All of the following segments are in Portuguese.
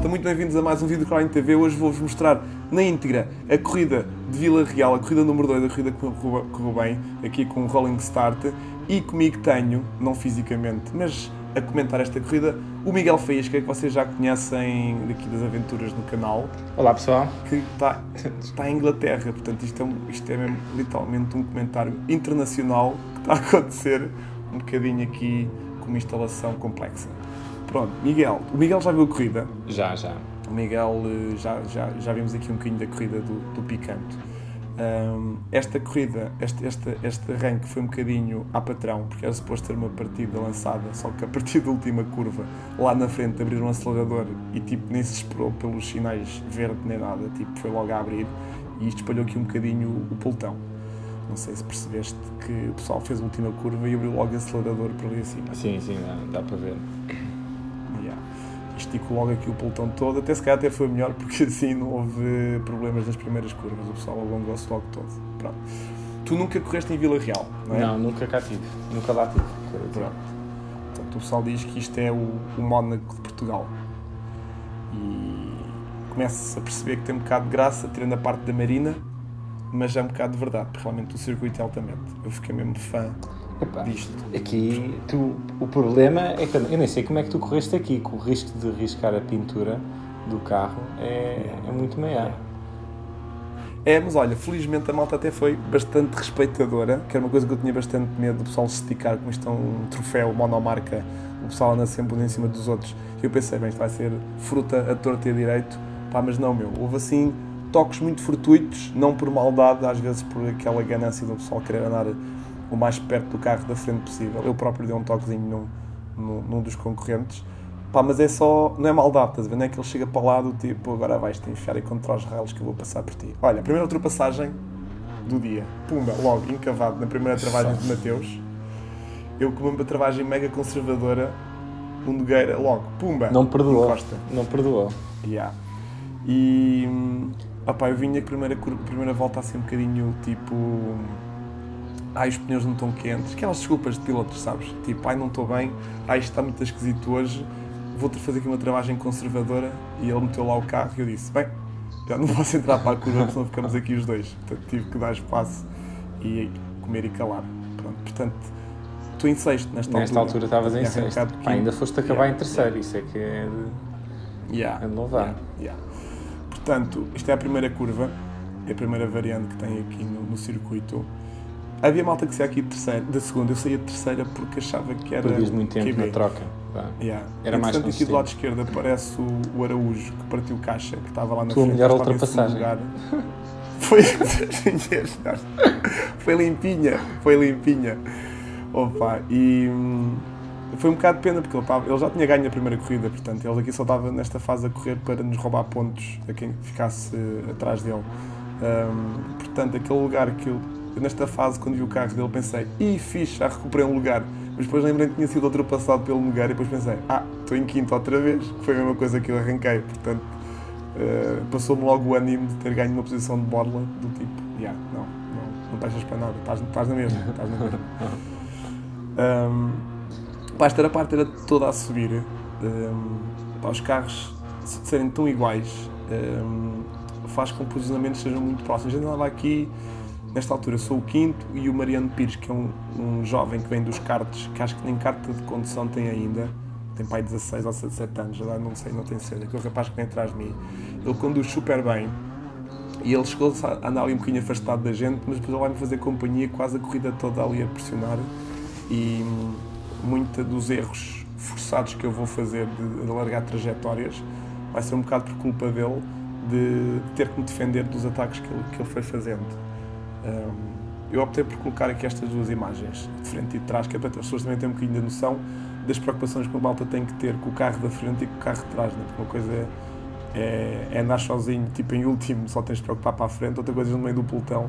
malta, muito bem-vindos a mais um vídeo do CarOnlineTV. Hoje vou-vos mostrar na íntegra a corrida de Vila Real, a corrida número 2, a corrida que correu bem, aqui com o Rolling Start. E comigo tenho, não fisicamente, mas a comentar esta corrida, o Miguel Faísca, que vocês já conhecem daqui das aventuras no canal. Olá pessoal! Que está em Inglaterra, portanto isto é mesmo, literalmente um comentário internacional que está a acontecer um bocadinho aqui com uma instalação complexa. Pronto, Miguel, o Miguel já viu a corrida? Já. O Miguel, já vimos aqui um bocadinho da corrida do Picanto. Esta corrida, este arranque foi um bocadinho à patrão, porque era suposto ter uma partida lançada, só que a partir da última curva, lá na frente, abriram um acelerador e tipo, nem se esperou pelos sinais verde nem nada, tipo, foi logo a abrir e isto espalhou aqui um bocadinho o pelotão. Não sei se percebeste que o pessoal fez a última curva e abriu logo o acelerador para ali acima. Sim, dá para ver. Esticou logo aqui o pelotão todo, até se calhar até foi melhor, porque assim não houve problemas nas primeiras curvas, o pessoal alongou-se logo todo. Pronto. Tu nunca correste em Vila Real, não é? Não, nunca cá tive, nunca lá tive. Pronto. Portanto, o pessoal diz que isto é o Mónaco de Portugal. E começa-se a perceber que tem um bocado de graça, tirando a parte da Marina, mas é um bocado de verdade, porque realmente o circuito é altamente. Eu fiquei mesmo fã. Epá, aqui o problema é que eu nem sei como é que tu correste aqui, que o risco de riscar a pintura do carro é muito maior. É, mas olha, felizmente a malta até foi bastante respeitadora, que era uma coisa que eu tinha bastante medo do pessoal se esticar, como isto é um troféu monomarca, o pessoal anda sempre um em cima dos outros. E eu pensei, bem, isto vai ser fruta a torta e a direito, pá, mas não, meu, houve assim toques muito fortuitos, não por maldade, às vezes por aquela ganância do pessoal querer andar o mais perto do carro da frente possível. Eu próprio dei um toquezinho num dos concorrentes. Pá, mas é só, não é maldade, estás a ver? Não é que ele chega para lá do tipo, agora vais-te enfiar e contra os raios que eu vou passar por ti. Olha, a primeira ultrapassagem do dia. Pumba, logo, encavado na primeira travagem de Mateus. Eu com uma travagem mega conservadora, um Nogueira, logo, pumba. Não perdoou. Encosta. Não perdoou. Yeah. E, opá, eu vinha que a primeira volta assim um bocadinho, tipo... ai, os pneus não estão quentes, aquelas desculpas de pilotos, sabes? Tipo, ai, não estou bem, ai, isto está muito esquisito hoje, vou-te fazer aqui uma travagem conservadora, e ele meteu lá o carro e eu disse, bem, já não posso entrar para a curva, senão ficamos aqui os dois. Portanto, tive que dar espaço e comer e calar. Pronto, portanto, estou em sexto nesta altura. Nesta altura estavas em sexto, ainda foste acabar em terceiro, isso é que é de louvar. Portanto, isto é a primeira curva, é a primeira variante que tem aqui no circuito. Havia malta que saia aqui da segunda, eu saía de terceira porque achava que era... Perdias muito tempo na troca. Yeah. Era mais consistente. Aqui do lado esquerdo aparece o Araújo, que partiu caixa, que estava lá na frente. Melhor ultrapassagem. Lugar. Foi limpinha, foi limpinha. Opa, e foi um bocado de pena, porque ele já tinha ganho a primeira corrida, portanto, ele aqui só estava nesta fase a correr para nos roubar pontos a quem ficasse atrás dele. Portanto, aquele lugar que eu... Nesta fase, quando vi o carro dele, pensei, ih, fixe, já recuperei um lugar. Mas depois lembrei-me que tinha sido ultrapassado pelo lugar e depois pensei, ah, estou em quinto outra vez, que foi a mesma coisa que eu arranquei. Portanto, passou-me logo o ânimo de ter ganho uma posição de borla, do tipo, não estás para nada, estás na mesma, estás na mesma. Pá, esta parte era toda a subir. Pá, os carros se serem tão iguais, faz com que os posicionamentos sejam muito próximos. A gente andava aqui. Nesta altura sou o quinto e o Mariano Pires, que é um jovem que vem dos karts, que acho que nem carta de condução tem ainda, tem pai 16 ou 17 anos, já não sei, não tem certeza, que é o rapaz que vem atrás de mim. Ele conduz super bem e ele chegou a andar ali um bocadinho afastado da gente, mas depois ele vai-me fazer companhia quase a corrida toda ali a pressionar e muitos dos erros forçados que eu vou fazer de alargar trajetórias vai ser um bocado por culpa dele de ter que me defender dos ataques que ele foi fazendo. Eu optei por colocar aqui estas duas imagens de frente e de trás, que é para as pessoas também terem um bocadinho de noção das preocupações que uma malta tem que ter com o carro da frente e com o carro de trás, né? Porque uma coisa é andar sozinho, tipo em último, só tens de preocupar para a frente, outra coisa é no meio do pelotão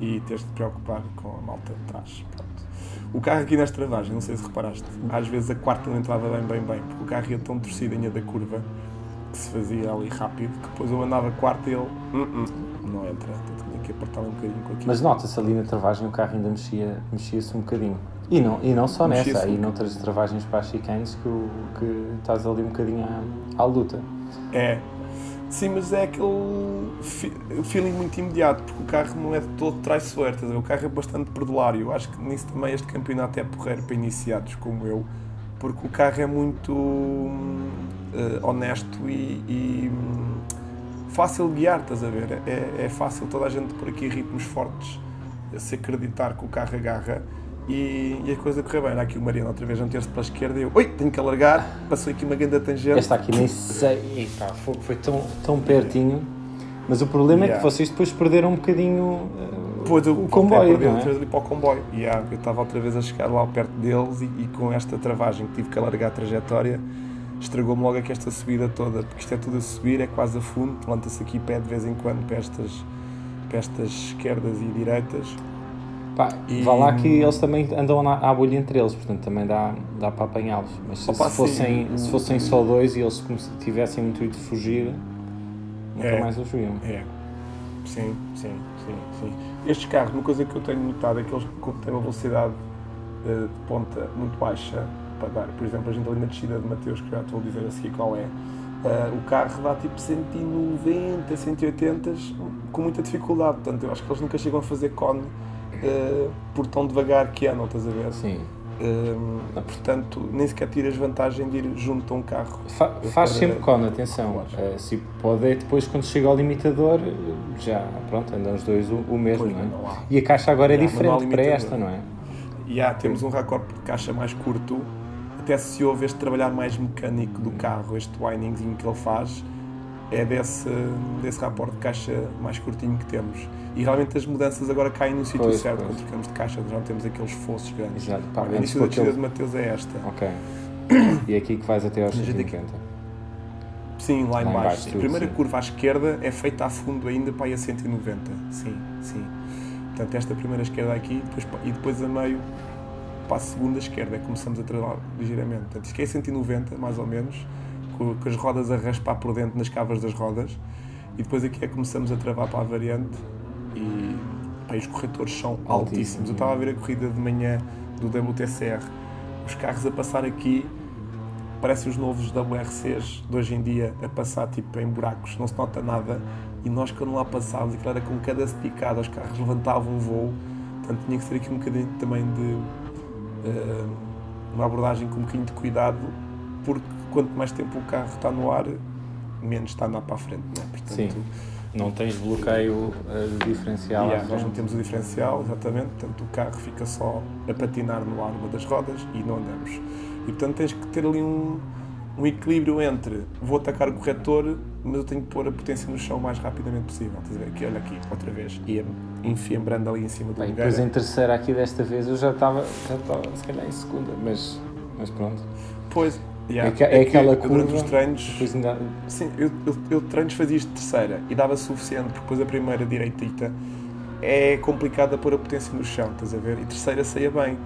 e tens de te preocupar com a malta de trás. Pronto. O carro aqui nas travagens, não sei se reparaste, às vezes a quarta não entrava bem, porque o carro ia tão torcidinha da curva que se fazia ali rápido, que depois eu andava quarta e ele não entra. Que apertar um bocadinho com aquilo. Mas nota-se ali na travagem o carro ainda mexia-se um bocadinho. E não só nessa, e noutras travagens para as chicanes que estás ali um bocadinho à luta. É. Sim, mas é aquele feeling muito imediato, porque o carro não é todo traiçoeiro, estás a ver? O carro é bastante perdulário. Acho que nisso também este campeonato é porreiro para iniciados como eu, porque o carro é muito honesto e fácil de guiar, estás a ver? É fácil toda a gente por aqui, ritmos fortes, se acreditar que o carro agarra e a coisa correu bem. Era aqui o Mariano outra vez a meter-se para a esquerda e eu, oi, tenho que alargar, passou aqui uma grande tangente. Esta aqui nem sei, pá, foi tão pertinho, mas o problema é que vocês depois perderam um bocadinho o comboio, não é? Outra vez ali para o comboio. Eu estava outra vez a chegar lá perto deles e com esta travagem que tive que alargar a trajetória, estragou-me logo aqui esta subida toda, porque isto é tudo a subir, é quase a fundo, planta-se aqui pé de vez em quando para estas esquerdas e direitas. Pá, e... vá lá que eles também andam à bolha entre eles, portanto também dá para apanhá-los, mas se fossem só dois e eles como se tivessem o intuito de fugir, nunca mais os viam. É. Sim. Estes carros, uma coisa que eu tenho notado é que eles têm uma velocidade de ponta muito baixa para dar. Por exemplo, a gente ali na descida de Mateus, que já te vou dizer a seguir qual é, o carro dá tipo 190, 180 com muita dificuldade, portanto eu acho que eles nunca chegam a fazer cone por tão devagar que andam, estás a ver? Sim. Portanto, nem sequer tiras vantagem de ir junto a um carro. Faz sempre cone, atenção. Se pode, depois quando chega ao limitador, já, pronto, andam os dois o mesmo, pois, não é? E a caixa agora é diferente para esta, não é? Temos um raccordo de caixa mais curto, até se ouve este trabalhar mais mecânico do carro, este windingzinho que ele faz, é desse rapport de caixa mais curtinho que temos. E realmente as mudanças agora caem no sítio certo, quando trocamos de caixa, já não temos aqueles fossos grandes. Exato, pá, o início da descida de Mateus é esta. Ok. E é aqui que vais até aos 150? Sim, lá embaixo. A primeira curva à esquerda é feita a fundo ainda para ir a 190. Sim. Portanto, esta primeira esquerda aqui e depois a meio para a segunda esquerda, começamos a trabalhar ligeiramente. Portanto, isto aqui é 190, mais ou menos, com as rodas a raspar por dentro nas cavas das rodas, e depois aqui é que começamos a travar para a variante e os corretores são altíssimos. Eu estava a ver a corrida de manhã do WTCR, os carros a passar aqui, parecem os novos WRCs de hoje em dia a passar tipo em buracos, não se nota nada, e nós quando lá passávamos, aquilo era com cada esticada, os carros levantavam um voo, portanto tinha que ser aqui um bocadinho também de uma abordagem com um bocadinho de cuidado, porque quanto mais tempo o carro está no ar, menos está a andar para a frente, não é? Portanto, sim, não tens bloqueio diferencial. Nós não temos o diferencial, exatamente, portanto o carro fica só a patinar no ar uma das rodas e não andamos. E portanto tens que ter ali um equilíbrio entre vou atacar o corretor, mas eu tenho que pôr a potência no chão o mais rapidamente possível. Estás a ver? Aqui, olha aqui, outra vez, e enfiambrando ali em cima do lugar. Depois em terceira aqui desta vez eu já estava se calhar em segunda, mas pronto. Pois, é aquela curva. Durante os treinos, ainda... Sim, eu treinos fazia isto de terceira e dava suficiente, porque depois a primeira direitita é complicada pôr a potência no chão, estás a ver? E terceira saía bem.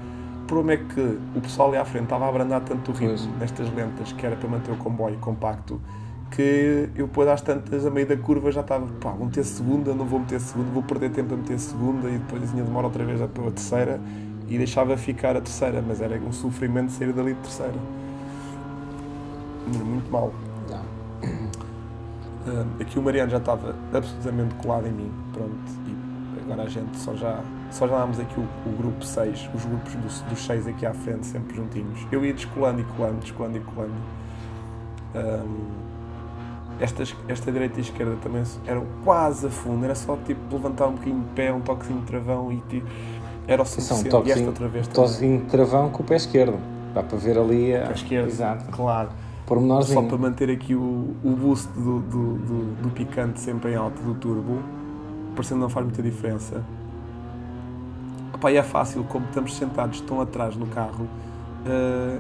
O problema é que o pessoal ali à frente estava a abrandar tanto o ritmo nestas lentas, que era para manter o comboio compacto, que eu depois às tantas, a meio da curva, já estava, pá, vou meter segunda, não vou meter segunda, vou perder tempo a meter segunda, e depois tinha demora outra vez para a terceira, e deixava ficar a terceira, mas era um sofrimento sair dali de terceira. Muito mal. Aqui o Mariano já estava absolutamente colado em mim, pronto, e agora a gente só já dámos aqui o grupo 6, os grupos dos 6 aqui à frente, sempre juntinhos. Eu ia descolando. Esta direita e esquerda também eram quase a fundo, era só tipo levantar um bocadinho de pé, um toquezinho de travão e era o suficiente. E esta outra vez também. Toquezinho de travão com o pé esquerdo, dá para ver ali a esquerda. Exato, claro. Só para manter aqui o boost do picante sempre em alto, do turbo, parecendo que não faz muita diferença. Epá, é fácil, como estamos sentados tão atrás no carro,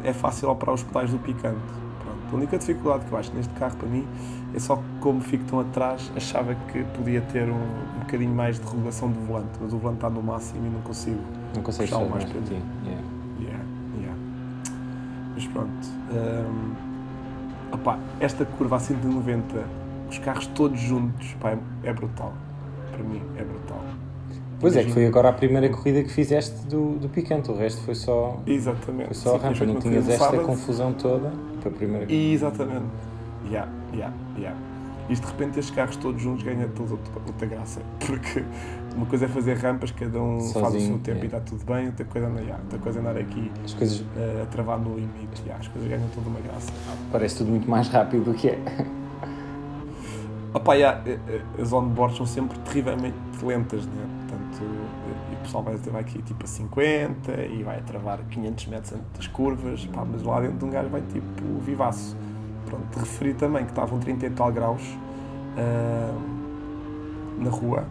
é fácil operar os pedais do picante. Pronto. A única dificuldade que eu acho neste carro para mim é só como fico tão atrás, achava que podia ter um bocadinho mais de regulação do volante, mas o volante está no máximo e não consigo puxar o mais para ti. Mas pronto. Esta curva a 190, os carros todos juntos, pá, é brutal. Para mim é brutal. Pois é, que foi agora a primeira corrida que fizeste do Picanto, o resto foi só. Exatamente. Foi só a rampa, não tinhas esta confusão toda para a primeira corrida. Exatamente. Isto de repente estes carros todos juntos ganha toda outra graça, porque uma coisa é fazer rampas, cada um sozinho, faz o seu tempo e está tudo bem, outra coisa é andar aqui as coisas... a travar no limite, as coisas ganham toda uma graça. Parece tudo muito mais rápido do que é. Opa, as onboards são sempre terrivelmente lentas, né? Portanto, e o pessoal vai aqui tipo a 50 e vai a travar 500 metros antes das curvas, pá, mas lá dentro de um gajo vai tipo vivaço. Pronto, referi também que estavam 30 e tal graus na rua,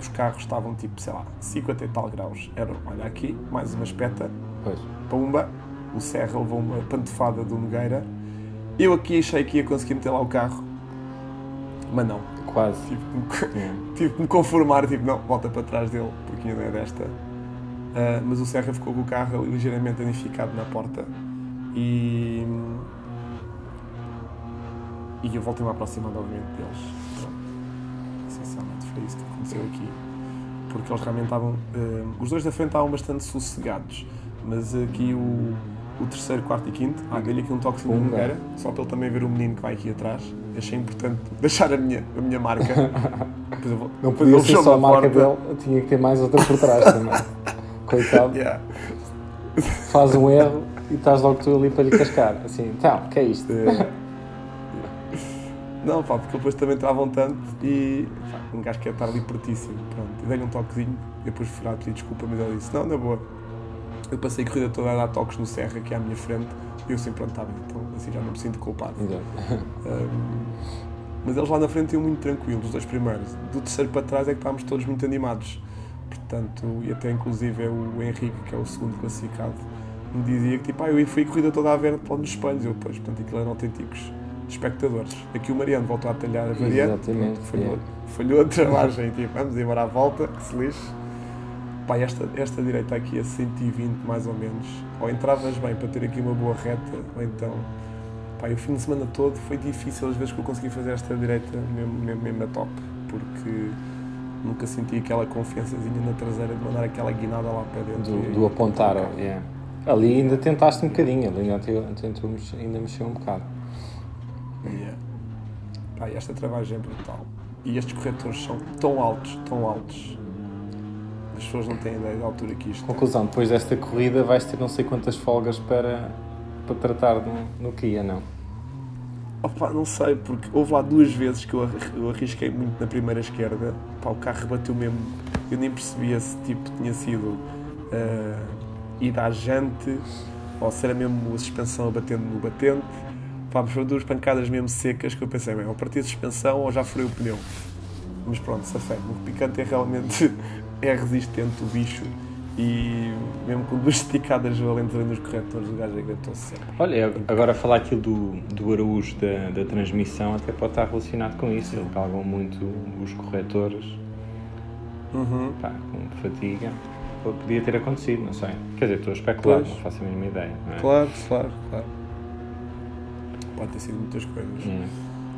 os carros estavam tipo, sei lá, 50 e tal graus, era, olha aqui, mais uma espeta, pois. Pumba, o Serra levou uma pantofada do Nogueira, eu aqui achei que ia conseguir meter lá o carro, mas não, quase, tive que me conformar, tipo, não, volta para trás dele, porque ainda não é desta, mas o Serra ficou com o carro ligeiramente danificado na porta, e eu voltei-me a aproximar novamente deles. Essencialmente foi isso que aconteceu aqui, porque eles realmente estavam, os dois da frente estavam bastante sossegados, mas aqui o terceiro, quarto e quinto, dei-lhe aqui um toquezinho de Nogueira, só para ele também ver o menino que vai aqui atrás, achei importante deixar a minha marca. Não podia ser só a marca dele, tinha que ter mais outra por trás também, coitado, faz um erro e estás logo tu ali para lhe cascar, assim, então, o que é isto? Não, pá, porque depois também travam tanto e um gajo quer estar ali pertíssimo, pronto, dei-lhe um toquezinho, depois fui lá pedir desculpa, mas ele disse, não, na boa, eu passei a corrida toda a dar toques no Serra, aqui à minha frente, e eu sempre andava, então assim já não me sinto culpado. Mas eles lá na frente iam muito tranquilos, os dois primeiros, do terceiro para trás é que estávamos todos muito animados, portanto, e até inclusive é o Henrique, que é o segundo classificado, me dizia que tipo, eu fui a corrida toda a ver lá nos espelhos, eu depois, portanto, aquilo eram autênticos espectadores. Aqui o Mariano voltou a talhar a variante, falhou a travagem, tipo, vamos embora à volta, que se lixe. Pá, esta direita aqui a 120 mais ou menos, ou entravas bem para ter aqui uma boa reta, ou então, pá, o fim de semana todo foi difícil, às vezes que eu consegui fazer esta direita mesmo a top, porque nunca senti aquela confiançazinha na traseira de mandar aquela guinada lá para dentro. Do apontar, ali ainda tentaste um bocadinho, ali ainda mexeu um bocado. Pá, esta travagem é brutal e estes corretores são tão altos, as pessoas não têm ideia da altura que isto. Conclusão, depois desta corrida vais ter não sei quantas folgas para tratar no Kia, não? Opa, não sei, porque houve lá duas vezes que eu arrisquei muito na primeira esquerda, pá, o carro bateu mesmo, eu nem percebia se tipo tinha sido ir à jante ou se era mesmo a suspensão a batendo no batente. Foram duas pancadas mesmo secas que eu pensei, bem, ou parti a suspensão ou já furei o pneu. Mas pronto, safei. O Picanto é realmente resistente, o bicho. E mesmo com duas esticadas valentes ali nos corretores, o gajo aguentou-se sempre. Olha, agora falar aquilo do Araújo da transmissão até pode estar relacionado com isso. Eles calgam muito os corretores, pá, com fatiga. Podia ter acontecido, não sei. Quer dizer, estou a especular, não faço a mínima ideia. Não é? Claro. Pode ter sido muitas coisas.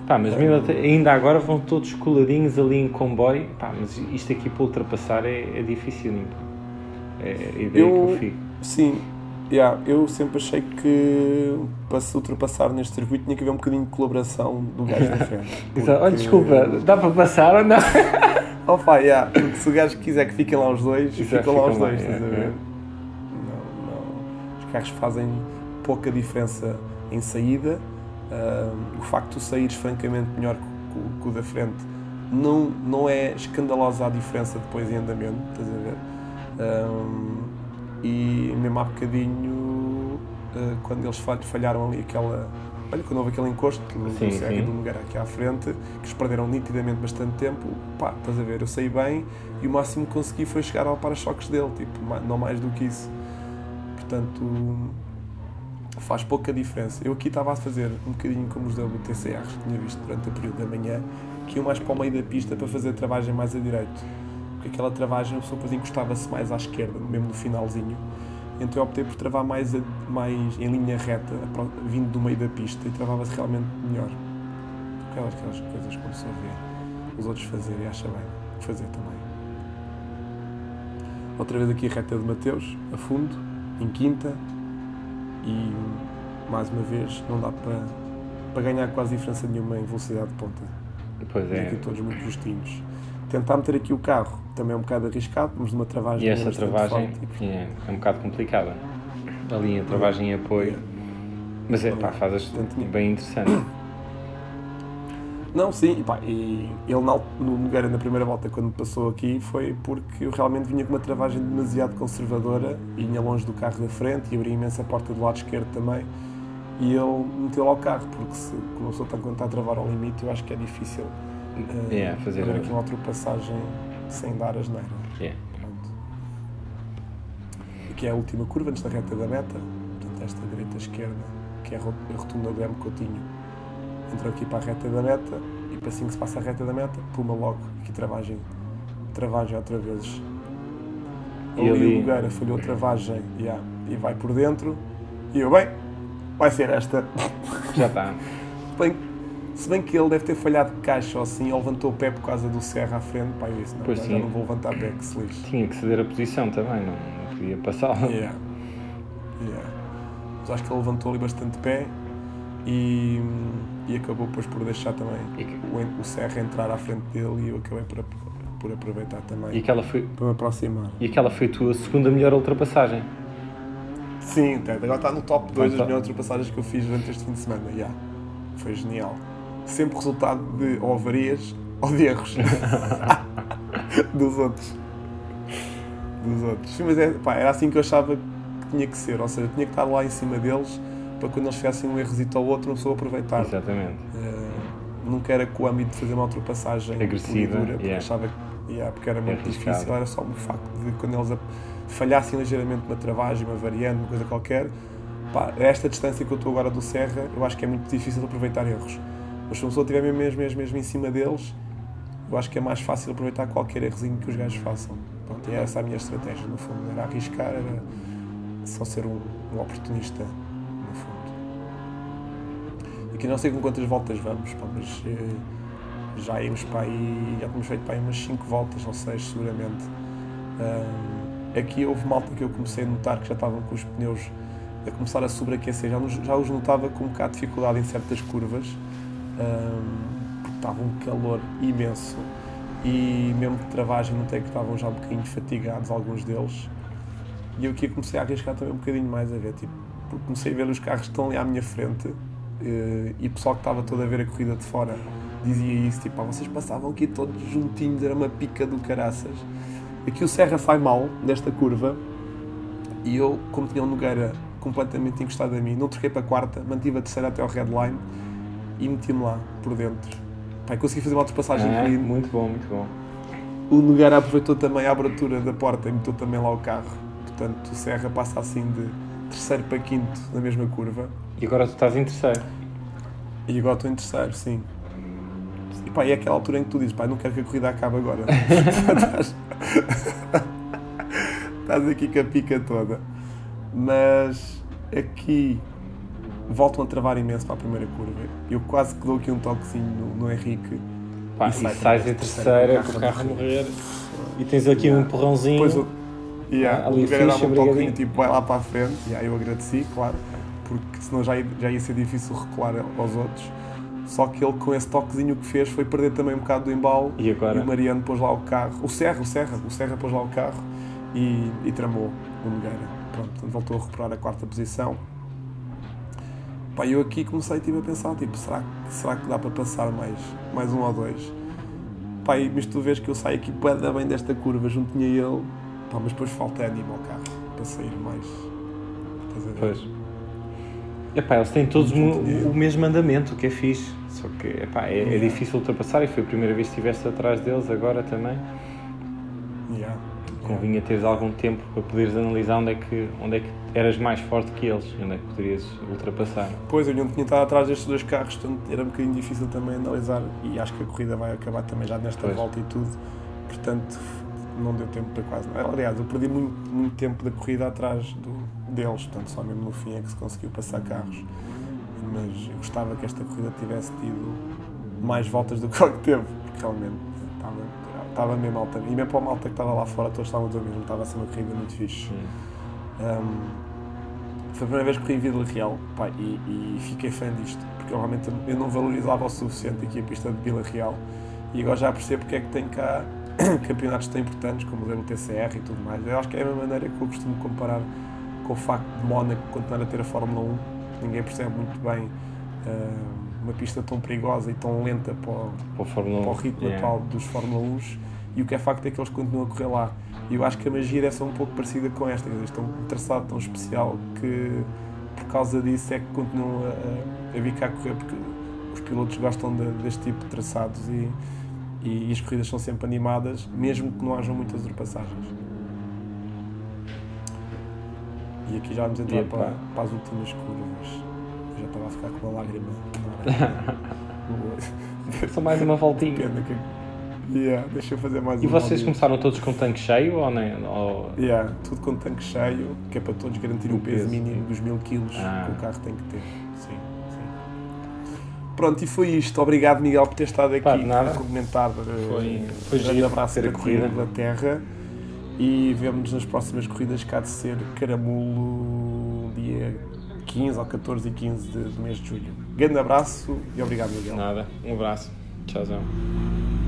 Pá, mas mesmo ainda agora vão todos coladinhos ali em comboio. Pá, mas isto aqui para ultrapassar é difícil. É a ideia que eu fico. Sim, eu sempre achei que para se ultrapassar neste circuito tinha que haver um bocadinho de colaboração do gajo da frente. Porque... Olha, desculpa, dá para passar ou não? Porque se o gajo quiser que fiquem lá os dois, ficam lá os dois. Estás a ver? Não. Os carros fazem pouca diferença em saída. O facto de tu saíres francamente melhor que o da frente não é escandalosa a diferença depois em andamento, estás a ver? E mesmo há bocadinho, quando eles falharam ali aquela... Olha, quando houve aquele encosto do Serra do lugar aqui à frente, que eles perderam nitidamente bastante tempo, pá, estás a ver, eu saí bem e o máximo que consegui foi chegar ao para-choques dele, tipo, não mais do que isso. Portanto... faz pouca diferença. Eu aqui estava a fazer um bocadinho como os WTCR que tinha visto durante o período da manhã, que iam mais para o meio da pista para fazer a travagem mais a direito, porque aquela travagem a pessoa depois encostava-se mais à esquerda, mesmo no finalzinho, então eu optei por travar mais em linha reta, vindo do meio da pista, e travava-se realmente melhor. Aquelas coisas que começou a ver os outros fazerem e acha bem fazer também. Outra vez aqui a reta de Mateus, a fundo, em quinta, e mais uma vez não dá para para ganhar quase diferença nenhuma em velocidade de ponta. Pois é. Aqui todos muito justinhos. Tentar meter aqui o carro também é um bocado arriscado, temos uma travagem... E essa travagem é um bocado complicada. Ali a travagem em apoio. Mas é, pá, fazes bem interessante. Não, sim, pá, e ele no Nogueira na primeira volta quando passou aqui foi porque eu realmente vinha com uma travagem demasiado conservadora, vinha longe do carro da frente e abria imensa porta do lado esquerdo também, e ele meteu lá o carro, porque se começou tanto quanto a travar ao limite, eu acho que é difícil fazer aqui uma ultrapassagem sem dar asneira. Yeah. Aqui é a última curva antes da reta da meta, portanto esta direita-esquerda, que é a rotunda do M Coutinho. Entrou aqui para a reta da meta e para assim que se passa a reta da meta, puma logo aqui travagem outra vez. E ali o Nogueira falhou a travagem e vai por dentro e eu, bem, vai ser esta. Já está. Se bem que ele deve ter falhado de caixa ou assim, ele levantou o pé por causa do Serra à frente, pá, eu disse, não, já não vou levantar pé, que se lixe. Tinha que ceder a posição também, não podia passá-la. Mas acho que ele levantou ali bastante pé. E acabou depois por deixar também o Serra entrar à frente dele e eu acabei por aproveitar também para me aproximar. E aquela foi a tua segunda melhor ultrapassagem? Sim, agora está no top 2 das melhores ultrapassagens que eu fiz durante este fim de semana. Foi genial. Sempre resultado de ou avarias ou de erros dos outros. Sim, mas era assim que eu achava que tinha que ser, ou seja, tinha que estar lá em cima deles para quando eles fizessem um errosito ao outro, não soube aproveitar. Exatamente. Nunca era com o âmbito de fazer uma ultrapassagem agressiva, porque achava que era muito difícil, era só o facto de quando eles falhassem ligeiramente uma travagem, uma variante, uma coisa qualquer, pá, esta distância que eu estou agora do Serra, eu acho que é muito difícil de aproveitar erros. Mas se a pessoa estiver mesmo em cima deles, eu acho que é mais fácil aproveitar qualquer errozinho que os gajos façam. Pronto, e essa é a minha estratégia, no fundo, era arriscar, era só ser um oportunista. Aqui não sei com quantas voltas vamos, pá, mas já tínhamos feito para aí umas 5 voltas ou 6 seguramente. Aqui houve malta que eu comecei a notar que já estavam com os pneus a começar a sobreaquecer, já os notava com um bocado de dificuldade em certas curvas, porque estava um calor imenso e mesmo de travagem notei que estavam já um bocadinho fatigados alguns deles, e eu aqui comecei a arriscar também um bocadinho mais a ver, porque comecei a ver os carros que estão ali à minha frente. E o pessoal que estava todo a ver a corrida de fora dizia isso, vocês passavam aqui todos juntinhos, era uma pica do caraças. Aqui o Serra sai mal nesta curva e eu, como tinha o Nogueira completamente encostado a mim, não troquei para a quarta, mantive a terceira até ao redline e meti-me lá por dentro. Consegui fazer uma ultrapassagem ali. Muito bom, muito bom. O Nogueira aproveitou também a abertura da porta e meteu também lá o carro, portanto o Serra passa assim de terceiro para quinto na mesma curva. E agora tu estás em terceiro. E agora estou em terceiro, sim. E é aquela altura em que tu dizes, não quero que a corrida acabe agora. Estás aqui com a pica toda. Mas aqui voltam a travar imenso para a primeira curva. Eu quase que dou aqui um toquezinho no Henrique. E sais em terceira para o carro morrer. E tens aqui um empurrãozinho. Ali o Nogueira dava um toquinho, vai lá para a frente, eu agradeci, claro, porque senão já ia ser difícil recolar aos outros, só que ele com esse toquezinho que fez foi perder também um bocado do embalo, e o Mariano pôs lá o carro, o Serra pôs lá o carro e tramou o Nogueira, pronto, voltou a recuperar a quarta posição. Eu aqui comecei a pensar, será que dá para passar mais um ou dois? Mas tu vês que eu saio aqui bem desta curva, juntinho a ele, mas depois falta ânimo ao carro para sair mais. Estás a ver? Pois. Eles têm todos o mesmo andamento, o que é fixe. Só que é difícil ultrapassar e foi a primeira vez que estiveste atrás deles, agora também. Convinha teres algum tempo para poderes analisar onde é que eras mais forte que eles, onde é que poderias ultrapassar. Pois, eu não tinha estado atrás destes dois carros, portanto era um bocadinho difícil também analisar e acho que a corrida vai acabar também já nesta volta e tudo. Portanto, não deu tempo para quase nada. Aliás, eu perdi muito, muito tempo da corrida atrás deles, portanto só mesmo no fim é que se conseguiu passar carros. Mas eu gostava que esta corrida tivesse tido mais voltas do que ela que teve, porque realmente estava mesmo alta. E mesmo para a malta que estava lá fora, todos estavam a dizer mesmo, estava a ser uma corrida muito fixe. Foi a primeira vez que corri em Vila Real, pá, e fiquei fã disto, porque realmente eu não valorizava o suficiente aqui a pista de Vila Real, e agora já percebo porque é que tem cá campeonatos tão importantes como o WTCR e tudo mais. Eu acho que é a mesma maneira que eu costumo comparar com o facto de Mónaco continuar a ter a Fórmula 1. Ninguém percebe muito bem uma pista tão perigosa e tão lenta para o ritmo atual dos Fórmula 1s, e o que é facto é que eles continuam a correr lá. E eu acho que a magia deve ser um pouco parecida com esta, eles têm um traçado tão especial que por causa disso é que continuam a vir cá correr, porque os pilotos gostam deste tipo de traçados e as corridas são sempre animadas, mesmo que não hajam muitas ultrapassagens. E aqui já vamos entrar para as últimas curvas. Eu já estava a ficar com uma lágrima na hora. Só mais uma voltinha. Deixa eu fazer mais uma. E vocês começaram todos com tanque cheio ou não? Ou... tudo com tanque cheio, que é para todos garantir o peso mínimo dos 1000 kg que o carro tem que ter. Sim. Pronto, e foi isto. Obrigado, Miguel, por ter estado aqui a comentar. Foi um grande abraço para corrida da Inglaterra e vemo-nos nas próximas corridas, que há de ser Caramulo, dia 15 ou 14 e 15 do mês de julho. Grande abraço e obrigado, Miguel. Nada, um abraço. Tchauzão.